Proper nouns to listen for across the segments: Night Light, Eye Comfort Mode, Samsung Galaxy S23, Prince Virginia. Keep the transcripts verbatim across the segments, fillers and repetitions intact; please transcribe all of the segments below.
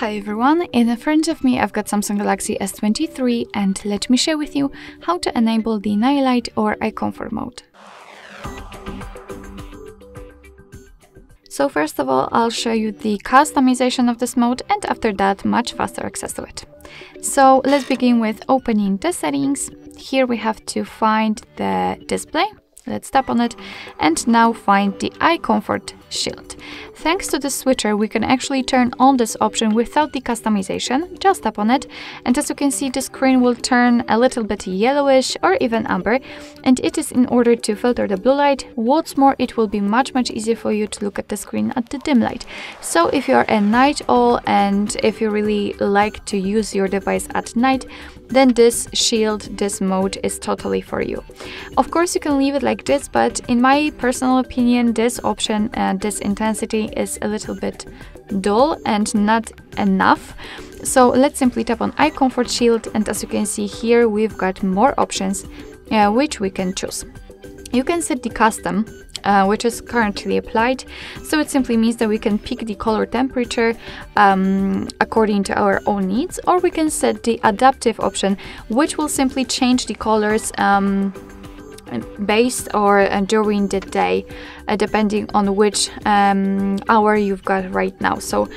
Hi everyone, in front of me I've got Samsung Galaxy S twenty-three and let me share with you how to enable the Nightlight or Eye Comfort Mode. So first of all, I'll show you the customization of this mode and after that much faster access to it. So let's begin with opening the settings. Here we have to find the display. Let's tap on it and now find the Eye Comfort Shield. Thanks to the switcher, we can actually turn on this option without the customization. Just tap on it and as you can see, the screen will turn a little bit yellowish or even amber, and it is in order to filter the blue light. What's more, it will be much much easier for you to look at the screen at the dim light. So if you're a night owl and if you really like to use your device at night, then this shield, this mode is totally for you. Of course, you can leave it like this, but in my personal opinion this option and uh, this intensity is a little bit dull and not enough, so let's simply tap on Eye Comfort Shield and as you can see here we've got more options uh, which we can choose. You can set the custom Uh, which is currently applied, so it simply means that we can pick the color temperature um, according to our own needs, or we can set the adaptive option, which will simply change the colors um, based or uh, during the day, uh, depending on which um, hour you've got right now. So uh,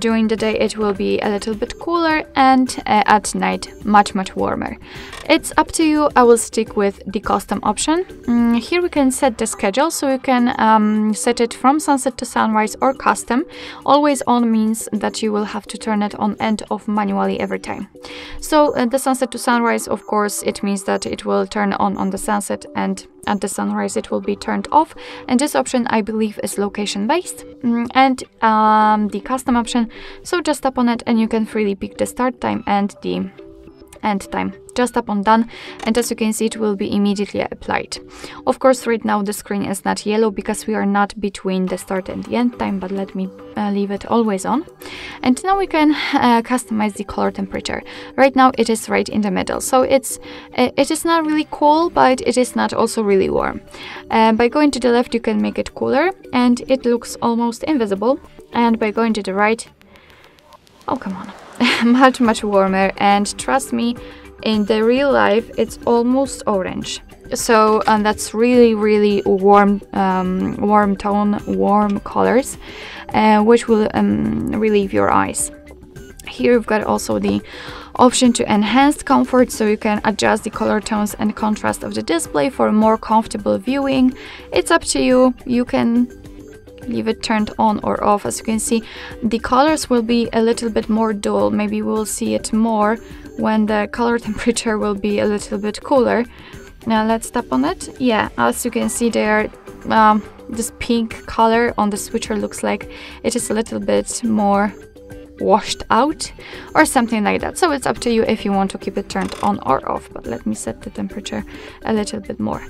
during the day it will be a little bit cooler and uh, at night much much warmer. It's up to you. I will stick with the custom option. Mm, here we can set the schedule, so you can um, set it from sunset to sunrise or custom. Always on means that you will have to turn it on and off manually every time. So uh, the sunset to sunrise, of course, it means that it will turn on on the sunset and at the sunrise it will be turned off, and this option I believe is location based, and um, the custom option, so just tap on it and you can freely pick the start time and the end time. Just tap on done and as you can see it will be immediately applied. Of course, right now the screen is not yellow because we are not between the start and the end time, but let me uh, leave it always on. And now we can uh, customize the color temperature. Right now it is right in the middle, so it's uh, it is not really cool, but it is not also really warm. Uh, by going to the left you can make it cooler and it looks almost invisible, and by going to the right, oh come on, much much warmer, and trust me, in the real life it's almost orange. So and that's really really warm um, warm tone, warm colors, uh, which will um, relieve your eyes. Here you've got also the option to enhance comfort, so you can adjust the color tones and contrast of the display for more comfortable viewing. It's up to you. You can leave it turned on or off. As you can see, the colors will be a little bit more dull. Maybe we'll see it more when the color temperature will be a little bit cooler. Now let's tap on it. Yeah, as you can see there, um, this pink color on the switcher looks like it is a little bit more washed out or something like that. So it's up to you if you want to keep it turned on or off, but let me set the temperature a little bit more.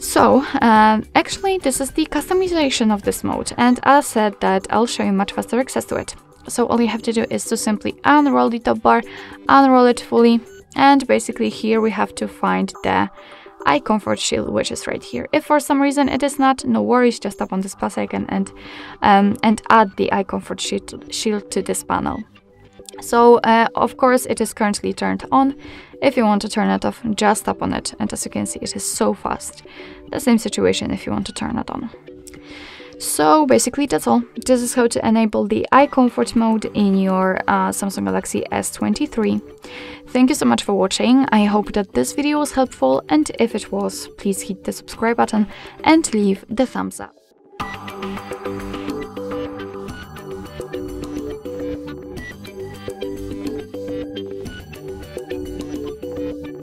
So um, actually this is the customization of this mode, and as said that I'll show you much faster access to it. So all you have to do is to simply unroll the top bar, unroll it fully, and basically here we have to find the Eye Comfort Shield, which is right here. If for some reason it is not, no worries, just tap on this plus icon and, um, and add the Eye Comfort Shield to this panel. So uh, of course it is currently turned on. If you want to turn it off, just tap on it, and as you can see it is so fast. The same situation if you want to turn it on. So basically that's all. This is how to enable the Eye Comfort Mode in your uh, Samsung Galaxy S twenty-three. Thank you so much for watching. I hope that this video was helpful, and if it was, please hit the subscribe button and leave the thumbs up.